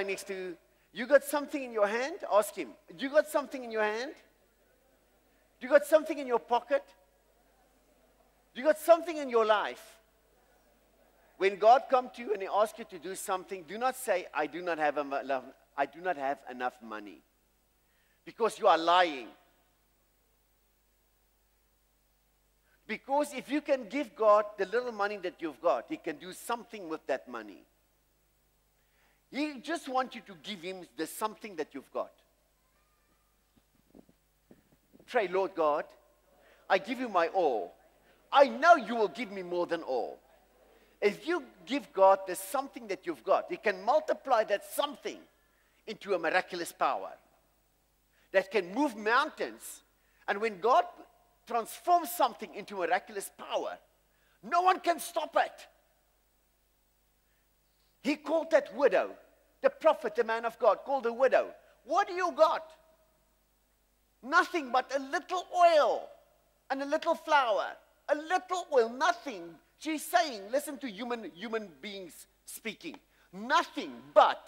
Next to, you got something in your hand? Ask him, do you got something in your hand? Do you got something in your pocket? Do you got something in your life? When God comes to you and he asks you to do something, do not say, I do not have enough money. Because you are lying. Because if you can give God the little money that you've got, he can do something with that money. He just wants you to give him the something that you've got. Pray, Lord God, I give you my all. I know you will give me more than all. If you give God the something that you've got, he can multiply that something into a miraculous power that can move mountains. And when God transforms something into miraculous power, no one can stop it. He called that widow. The prophet, the man of God, called the widow. What do you got? Nothing but a little oil and a little flour. A little oil, nothing. She's saying, listen to human beings speaking. Nothing but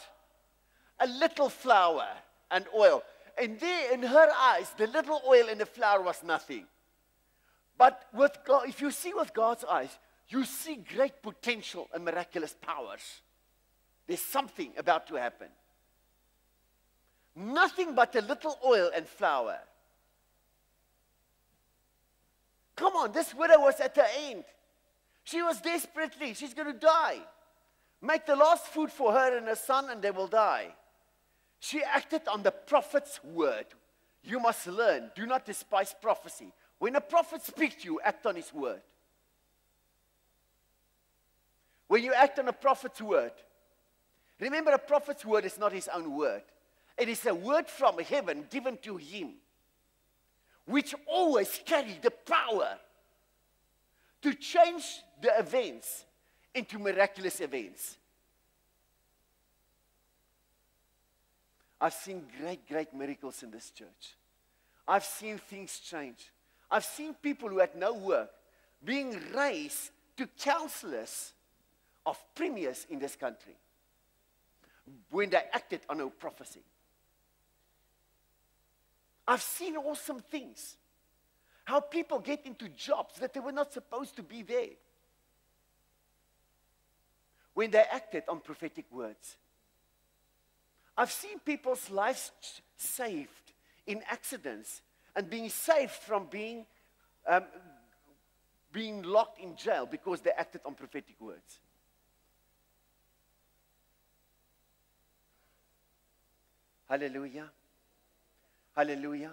a little flour and oil. And there in her eyes, the little oil and the flour was nothing. But with God, if you see with God's eyes, you see great potential and miraculous powers. There's something about to happen. Nothing but a little oil and flour. Come on, this widow was at her end. She was desperately, she's going to die. Make the last food for her and her son and they will die. She acted on the prophet's word. You must learn, do not despise prophecy. When a prophet speaks to you, act on his word. When you act on a prophet's word, remember a prophet's word is not his own word. It is a word from heaven given to him, which always carry the power to change the events into miraculous events. I've seen great miracles in this church. I've seen things change. I've seen people who had no work being raised to counselors of premiers in this country when they acted on a prophecy. I've seen awesome things. How people get into jobs that they were not supposed to be there when they acted on prophetic words. I've seen people's lives saved in accidents and being saved from being locked in jail because they acted on prophetic words. Hallelujah. Hallelujah.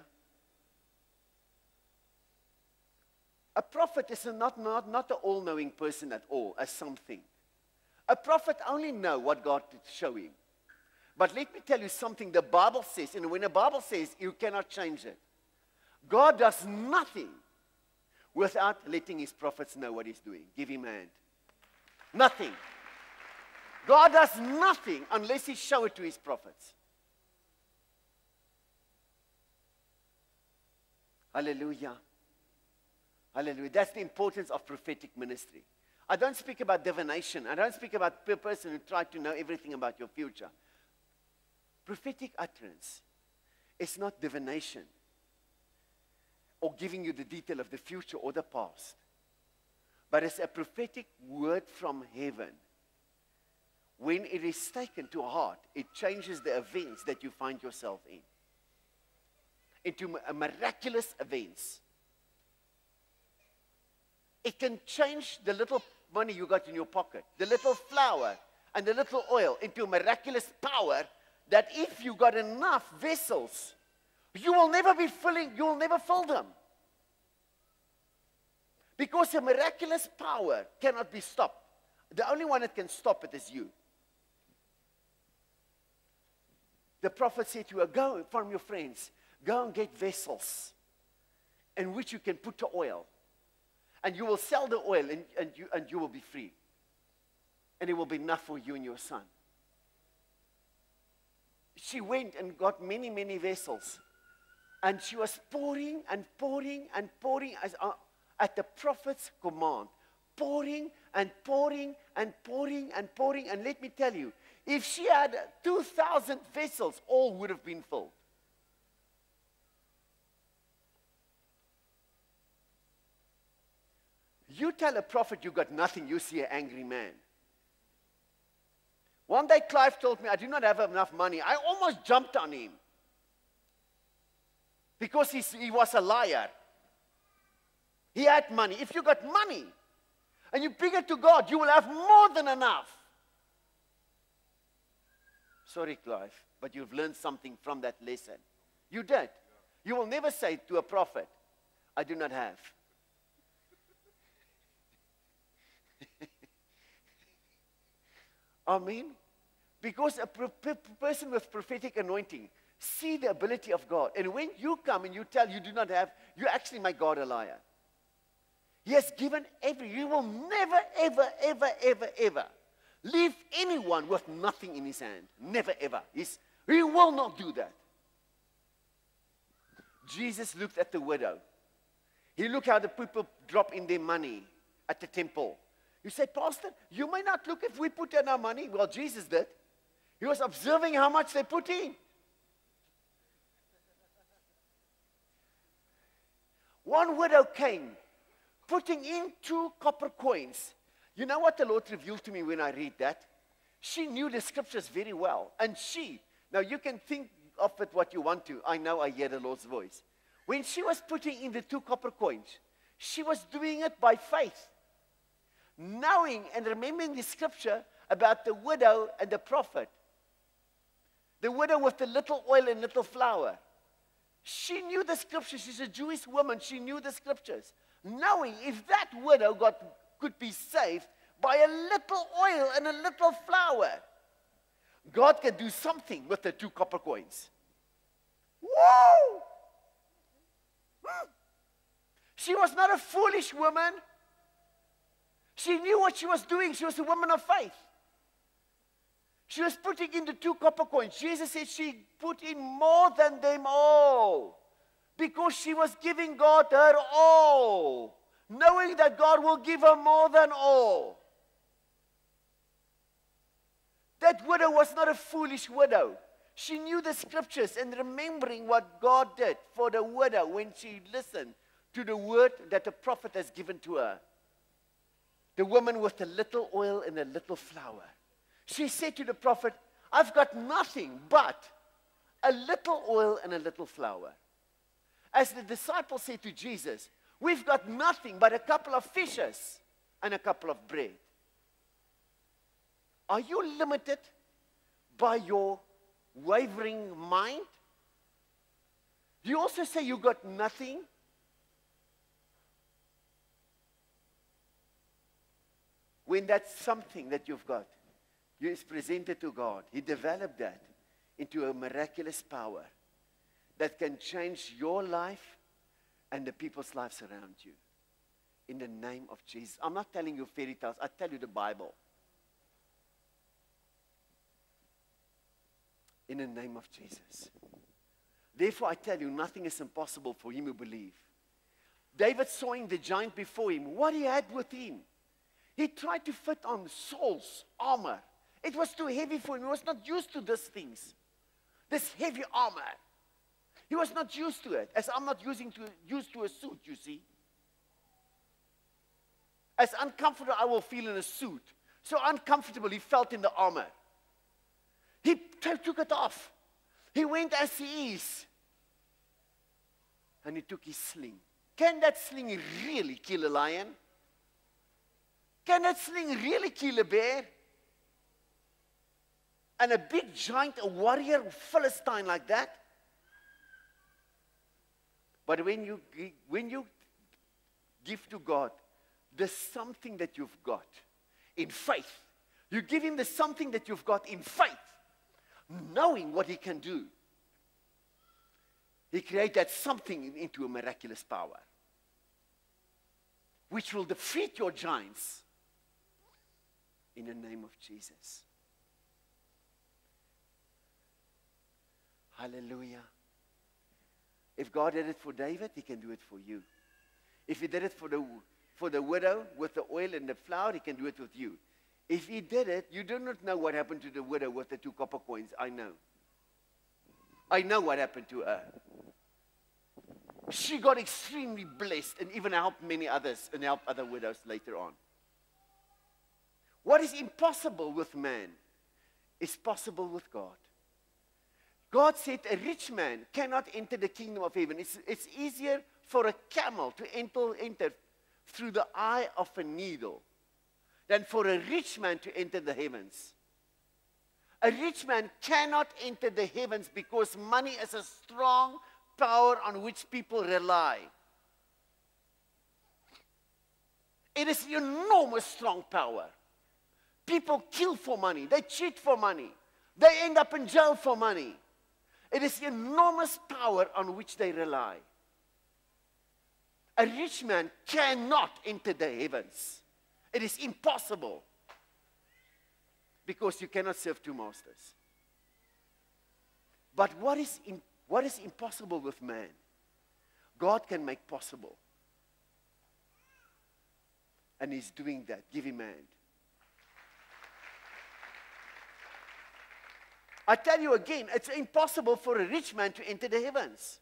A prophet is not an all-knowing person at all, as something. A prophet only knows what God showed him. But let me tell you something the Bible says, and when the Bible says, you cannot change it. God does nothing without letting his prophets know what he's doing. Give him a hand. Nothing. God does nothing unless he shows it to his prophets. Hallelujah. Hallelujah. That's the importance of prophetic ministry. I don't speak about divination. I don't speak about a person who tried to know everything about your future. Prophetic utterance is not divination or giving you the detail of the future or the past, but it's a prophetic word from heaven. When it is taken to heart, it changes the events that you find yourself in into miraculous events. It can change the little money you got in your pocket, the little flour and the little oil into miraculous power that if you got enough vessels, you will never be filling, you will never fill them. Because a miraculous power cannot be stopped. The only one that can stop it is you. The prophet said to her, go from your friends, go and get vessels in which you can put the oil. And you will sell the oil and you will be free. And it will be enough for you and your son. She went and got many vessels. And she was pouring and pouring and pouring at the prophet's command. Pouring and pouring and pouring and pouring. And let me tell you, If she had 2,000 vessels, all would have been filled. You tell a prophet you got nothing, you see an angry man. One day Clive told me, I do not have enough money. I almost jumped on him because he was a liar. He had money. If you got money and you bring it to God, you will have more than enough. Sorry, Clive, but you've learned something from that lesson. You did. You will never say to a prophet, I do not have. Amen. Because a person with prophetic anointing see the ability of God. And when you come and you tell you do not have, you actually make God a liar. He has given everything. You will never, ever, ever, ever, ever leave anyone with nothing in his hand. Never, ever. He will not do that. Jesus looked at the widow. He looked how the people drop in their money at the temple. You say, Pastor, you may not look if we put in our money. Well, Jesus did. He was observing how much they put in. One widow came, putting in 2 copper coins. You know what the Lord revealed to me when I read that? She knew the scriptures very well. And she, now you can think of it what you want to. I know I hear the Lord's voice. When she was putting in the 2 copper coins, she was doing it by faith, knowing and remembering the scripture about the widow and the prophet. The widow with the little oil and little flour. She knew the scriptures. She's a Jewish woman. She knew the scriptures. Knowing if that widow could be saved by a little oil and a little flour, God can do something with the 2 copper coins. Whoa! She was not a foolish woman. She knew what she was doing. She was a woman of faith. She was putting in the 2 copper coins. Jesus said she put in more than them all because she was giving God her all, knowing that God will give her more than all. That widow was not a foolish widow. She knew the scriptures and remembering what God did for the widow when she listened to the word that the prophet has given to her. The woman with the little oil and the little flour. She said to the prophet, I've got nothing but a little oil and a little flour. As the disciples said to Jesus, we've got nothing but a couple of fishes and a couple of bread. Are you limited by your wavering mind? Do you also say you got nothing? When that's something that you've got, you is presented to God. He developed that into a miraculous power that can change your life and the people's lives around you. In the name of Jesus. I'm not telling you fairy tales. I tell you the Bible. In the name of Jesus. Therefore, I tell you, nothing is impossible for him who believes. David sawing the giant before him. What he had with him. He tried to fit on Saul's armor. It was too heavy for him. He was not used to these things, this heavy armor. He was not used to it, as I'm not used to a suit, you see. As uncomfortable I will feel in a suit, so uncomfortable he felt in the armor. He took it off. He went as he is. And he took his sling. Can that sling really kill a lion? Can that sling really kill a bear? And a big giant, a warrior, Philistine like that? But when you give to God, there's something that you've got in faith. You give him the something that you've got in faith, knowing what he can do. He created that something into a miraculous power, which will defeat your giants. In the name of Jesus. Hallelujah. If God did it for David, he can do it for you. If he did it for the widow with the oil and the flour, he can do it with you. If he did it, you do not know what happened to the widow with the 2 copper coins. I know. I know what happened to her. She got extremely blessed and even helped many others and helped other widows later on. What is impossible with man is possible with God. God said a rich man cannot enter the kingdom of heaven. It's easier for a camel to enter through the eye of a needle than for a rich man to enter the heavens. A rich man cannot enter the heavens because money is a strong power on which people rely. It is an enormous strong power. People kill for money. They cheat for money. They end up in jail for money. It is the enormous power on which they rely. A rich man cannot enter the heavens. It is impossible, because you cannot serve 2 masters. But what is impossible with man, God can make possible. And he's doing that. Give him a hand. I tell you again, it's impossible for a rich man to enter the heavens,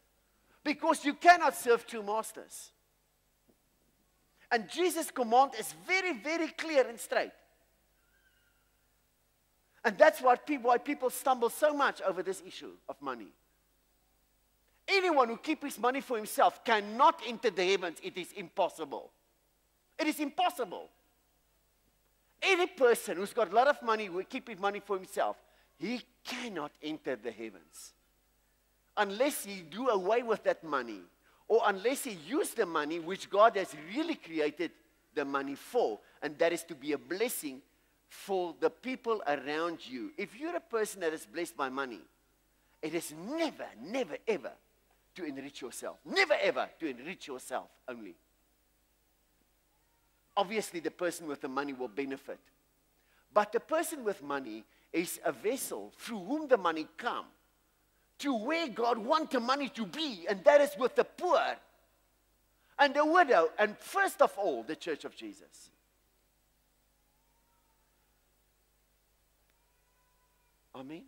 because you cannot serve 2 masters. And Jesus' command is very, very clear and straight. And that's why people stumble so much over this issue of money. Anyone who keeps his money for himself cannot enter the heavens. It is impossible. It is impossible. Any person who's got a lot of money will keep his money for himself. He cannot enter the heavens unless he do away with that money, or unless he uses the money which God has really created the money for, and that is to be a blessing for the people around you. If you're a person that is blessed by money, it is never, never, ever to enrich yourself. Never, ever to enrich yourself only. Obviously, the person with the money will benefit. But the person with money is a vessel through whom the money comes to where God wants the money to be, and that is with the poor and the widow, and first of all, the Church of Jesus. Amen?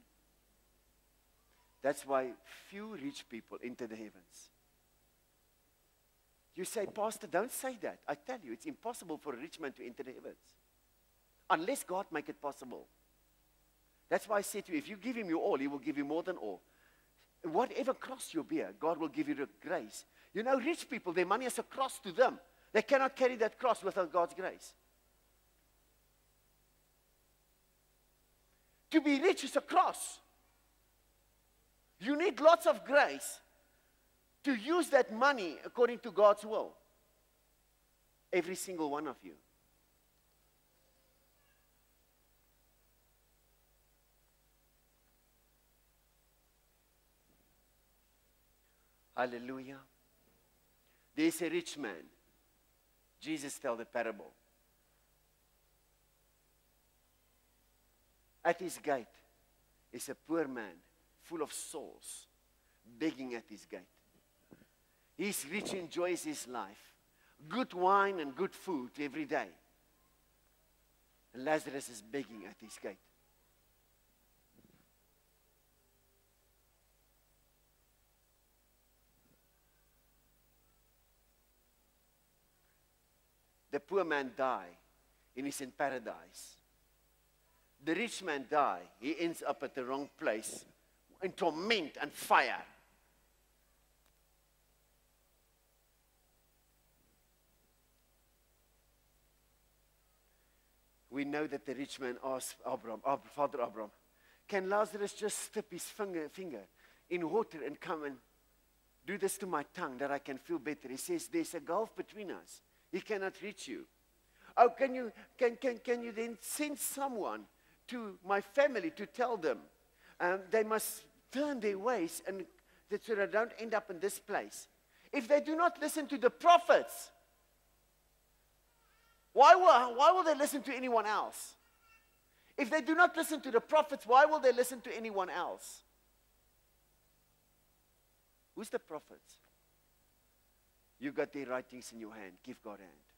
That's why few rich people enter the heavens. You say, Pastor, don't say that. I tell you, it's impossible for a rich man to enter the heavens unless God make it possible. That's why I say to you, if you give him your all, he will give you more than all. Whatever cross you bear, God will give you the grace. You know, rich people, their money is a cross to them. They cannot carry that cross without God's grace. To be rich is a cross. You need lots of grace to use that money according to God's will. Every single one of you. Hallelujah. There's a rich man. Jesus tells the parable. At his gate is a poor man full of souls, begging at his gate. He's rich, enjoys his life. Good wine and good food every day. And Lazarus is begging at his gate. The poor man die, and he's in paradise. The rich man die, he ends up at the wrong place, in torment and fire. We know that the rich man asked Abraham, Father Abraham, can Lazarus just stip his finger in water and come and do this to my tongue that I can feel better? He says, there's a gulf between us. He cannot reach you. Oh, can you then send someone to my family to tell them they must turn their ways and that so they don't end up in this place? If they do not listen to the prophets, why will they listen to anyone else? If they do not listen to the prophets, why will they listen to anyone else? Who's the prophets? You've got their writings in your hand. Give God a hand.